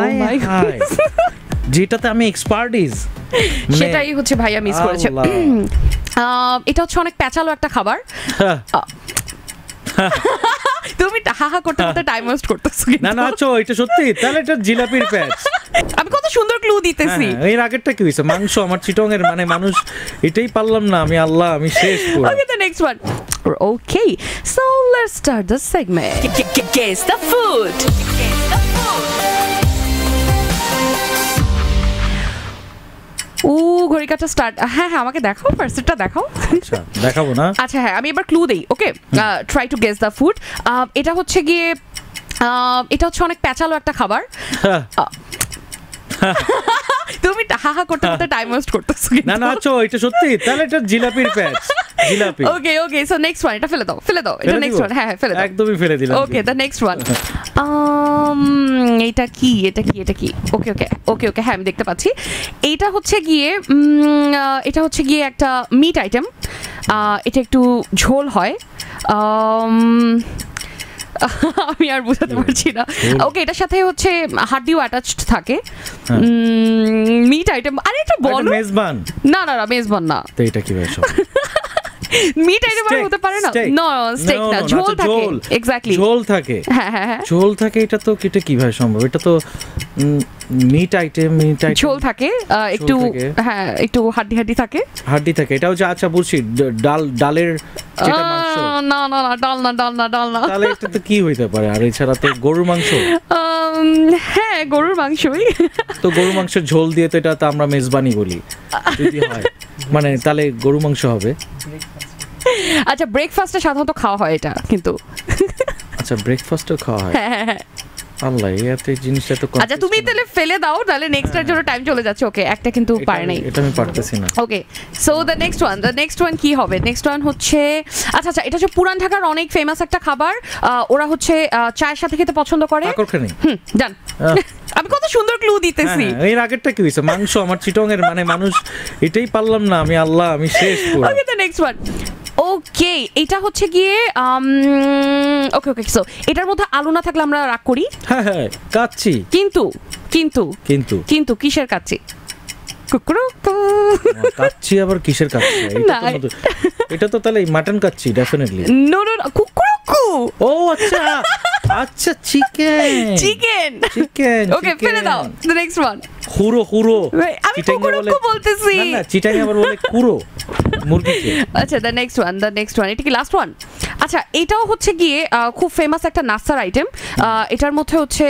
my god. যেটাতে আমি expert is সেটাই হচ্ছে ভাইয়া মিস করেছে। এটা হচ্ছে অনেক প্যাচালো একটা খাবার। তুমি হাহা করতে করতে টাইম ওয়েস্ট করতেছো। না না আচ্ছা এটা সত্যি তাহলে এটা জিলাপির প্যাচ। আমি কত সুন্দর ক্লু দিতেছি। এর আগেরটা কি হইছে মাংস আমার চিটং এর মানে মানুষ এটাই পারলাম না আমি আল্লাহ আমি শেষ করব। Okay the next one. Okay so let's start the segment. Guess the food. ও ঘড়িকাটা স্টার্ট। হ্যাঁ হ্যাঁ আমাকে দেখাও পার্সেটটা দেখাও। আচ্ছা দেখাবো না। আচ্ছা হ্যাঁ আমি এবার ক্লু দেই। Okay try to guess the food. এটা হচ্ছে গিয়ে এটা হচ্ছে অনেক প্যাচালো একটা খাবার। তুমি হাহা করতে করতে টাইম ওয়েস্ট করতেছো। না না আচ্ছা এটা সত্যি তাহলে এটা জিলাপির প্যাচ। Jalebi. Okay okay so next one এটা ফেলে দাও ফেলে দাও। এটা নেক্সট ওয়ান হ্যাঁ হ্যাঁ ফেলে দাও। একদমই ফেলে দিলাম। Okay the next one. এটা কি এটা কি এটা কি ওকে ওকে ওকে ওকে হ্যাঁ আমি দেখতে পাচ্ছি। এটা হচ্ছে গিয়ে একটা মিট আইটেম। এটা একটু ঝোল হয়। আমি আর বুঝাতে পারছি না। ওকে এটার সাথে হচ্ছে হাড্ডিও অ্যাটাচড থাকে। Meat item. আরে এটা বলো মেজবান। না না না মেজবান না। তো এটা কি বলছো মিট আইটেম হতে পারে না। নো স্টেক না ঝোল থাকে। এক্স্যাক্টলি ঝোল থাকে। হ্যাঁ হ্যাঁ ঝোল থাকে। এটা তো এটা কিভাবে সম্ভব? এটা তো মিট আইটেম মিট আইটেম ঝোল থাকে একটু হ্যাঁ একটু হাড্ডি হাড্ডি থাকে। হাড্ডি থাকে এটাও যা আচ্ছা বুঝছি ডাল ডালের যেটা মাংস। না না না ডাল না ডাল না ডাল না। তাহলে এটা তো কি হইতে পারে? আর এছাড়া তো গরুর মাংস। হ্যাঁ গরুর মাংসই তো। গরুর মাংসের ঝোল দিয়ে তো এটা তো আমরা মেজবানি বলি যদি হয় মানে তাহলে গরু মাংস হবে। আচ্ছা ব্রেকফাস্টে সাধারণত খাওয়া হয় এটা কিন্তু। আচ্ছা ব্রেকফাস্টে খাওয়া হয়। আল্লাহ এত জিনিসটা তো। আচ্ছা তুমি তাহলে ফেলে দাও তাহলে নেক্সট এর জন্য টাইম চলে যাচ্ছে। ওকে একটা কিন্তু পারে নাই। এটা আমি পারতেছি না। Okay so the next one কি হবে? নেক্সট ওয়ান হচ্ছে আচ্ছা আচ্ছা এটা হচ্ছে পুরান ঢাকার অনেক ফেমাস একটা খাবার। ওরা হচ্ছে চায়ের সাথে খেতে পছন্দ করে। হুম জান আমি কত সুন্দর ক্লু দিতেছি। এর আগেরটা কি হইছে মাংস আমার চিটং এর মানে মানুষ এটাই পারলাম না আমি আল্লাহ আমি শেষ করব। Okay the next one. Okay এটা হচ্ছে গিয়ে ওকে ওকে সো এটার মধ্যে আলু না থাকলে আমরা রাগ করি। হ্যাঁ হ্যাঁ কাচ্চি। কিন্তু কিন্তু কিন্তু কিন্তু কিসের কাচ্চি? কুকুরু কাচ্চি। আবার কিসের কাচ্চি? এটা তো তাহলে mutton kacchi definitely. No no কুকুরু কু। ও আচ্ছা আচ্ছা চিকেন চিকেন চিকেন। ওকে ফেলে দাও দ্য নেক্সট ওয়ান। হুরো হুরো আমি কুকুরু কু বলতেছি। না না চিটাই আবার বলে কুরো মুরগি। আচ্ছা দ্য নেক্সট ওয়ান এটা কি লাস্ট ওয়ান? আচ্ছা এটাও হচ্ছে গিয়ে খুব ফেমাস একটা নাস্তার আইটেম। এটার মধ্যে হচ্ছে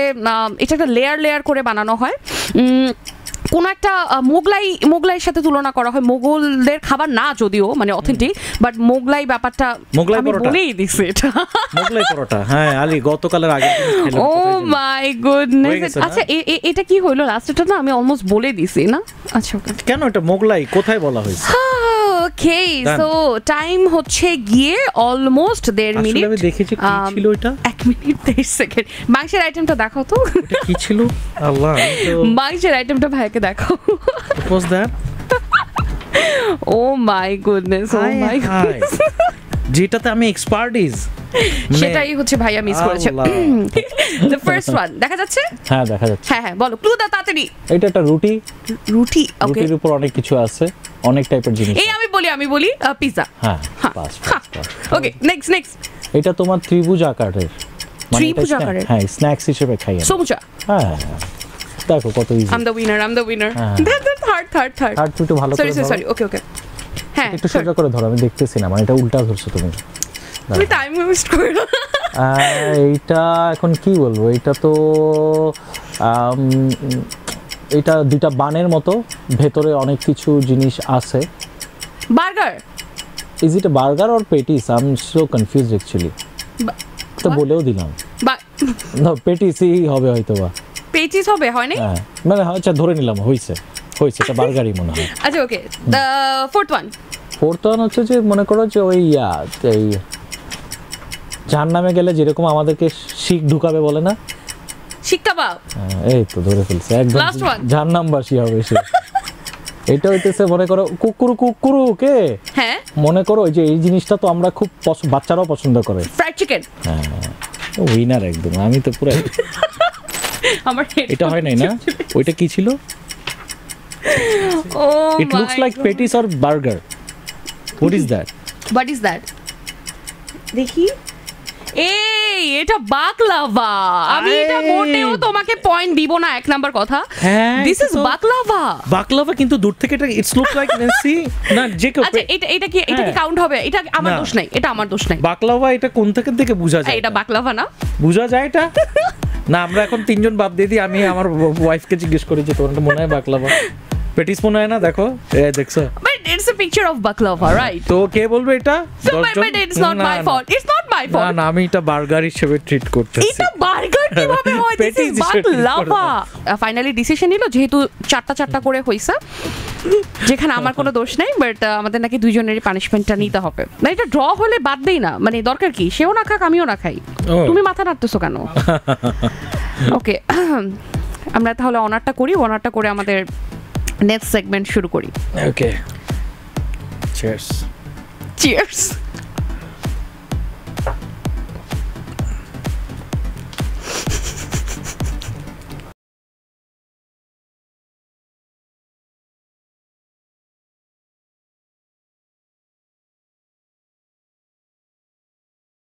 এটা একটা লেয়ার লেয়ার করে বানানো হয়। কোনো একটা মোগলাই মোগলাইয়ের সাথে তুলনা করা হয়। মোগলদের খাবার না যদিও মানে অথেন্টিক বাট মোগলাই ব্যাপারটা আমি বলেই দিছি এটা মোগলাই পরোটা। হ্যাঁ আলী গতকালের আগে খেলাম। Oh my goodness. আচ্ছা এটা কি হলো লাস্ট এটা না আমি অলমোস্ট বলে দিছি না। আচ্ছা কেন এটা মোগলাই কোথায় বলা হয়েছে? ওকে সো টাইম হচ্ছে গিয়ে অলমোস্ট 1.5 মিনিট। আসলে আমি দেখেছি কি ছিল এটা 1 মিনিট 23 সেকেন্ড। মাংসের আইটেমটা দেখাও তো। এটা কি ছিল? আল্লাহ মাংসের আইটেমটা ভাইকে দেখাও। What was that? Oh my goodness. Oh my god. যেটাতে আমি এক্সপার্ট ইজ সেটাই হচ্ছে ভাইয়া মিস করেছে। দ্য ফার্স্ট ওয়ান দেখা যাচ্ছে। হ্যাঁ দেখা যাচ্ছে। হ্যাঁ হ্যাঁ বলো ক্লু দাও তাড়াতাড়ি। এটা একটা রুটি। রুটি ওকে রুটির উপর অনেক কিছু আছে অনেক টাইপের জিনিস। এই আমি বলি পিজা। হ্যাঁ পাস। Okay next next. এটা তোমার ত্রিভুজ আকারের। ত্রিভুজ আকারের হ্যাঁ স্ন্যাক্স হিসেবে খাই আমরা। সমুচা। হ্যাঁ দেখো কত easy. I am the winner. That third. Third টু ভালো করে। সরি ওকে ওকে হ্যাঁ একটু সোজা করে ধরো আমি দেখতেছি না মানে এটা উল্টা ধরছো তুমি। তুমি টাইম ওয়েস্ট করো। এইটা এখন কি বলবো? এটা তো এটা দুইটা বানের মতো ভেতরে অনেক কিছু জিনিস আছে। Burger. Is it a burger or patties? I am so confused actually. তো বলেও দিলাম না পেটিসই হবে হয়তোবা। পেটিস হবে হয় না মানে আচ্ছা ধরে নিলাম হইছে হইছে এটা বার্গারই মনে হয়। আচ্ছা okay the fourth one. Fourth one হচ্ছে যে মনে করো যে ওই এই জাহান্নামে গেলে যেরকম আমাদেরকে শিখ ঢুকাবে বলে না শিখ কাবাব। এই তো ধরে ফেলছে একদম জাহান্নামবাসী হবে সে। এটা হইতেছে মনে করো কুকুরু কুকুরু কে। হ্যাঁ মনে করো ওই যে এই জিনিসটা তো আমরা খুব বাচ্চারাও পছন্দ করে। Fried chicken. হ্যাঁ উইনার একদম আমি তো পুরো আমার এটা হয় নাই না ওইটা কি ছিল Oh It looks like patties or burger What is that দেখি এই এটা বাকলাভা আমি এটা মোটেও তোমাকে পয়েন্ট দিব না এক নাম্বার কথা This is baklava বাকলাভা কিন্তু দূর থেকে এটা it looks like see না জেকব আচ্ছা এটা কি কাউন্ট হবে এটা আমার দোষ নাই বাকলাভা এটা কোন থেকে দেখে বোঝা যায় এটা বাকলাভা না বোঝা যায় এটা না আমরা এখন তিনজন বাপ দিদি আমি আমার ওয়াইফকে জিজ্ঞেস করি যে তোরটা মনে হয় বাকলাভা পেটিস মনে হয় না দেখো এই দেখছো It's a picture of baklava, right? So, what do you say? But it's not my fault. It's not my fault. No, I treat it as a burger. It's a burger. This is baklava. Finally, decision nilo jehetu chatta kore hoyse jekhane amar kono dosh nei but amader naki dui joner punishment ta nite hobe na eta draw hole bad dei na mane dorkar ki sheo na khak amio na khai tumi matha nattecho keno Okay amra tahole honor ta kore amader next segment shuru kori Okay Cheers. Cheers.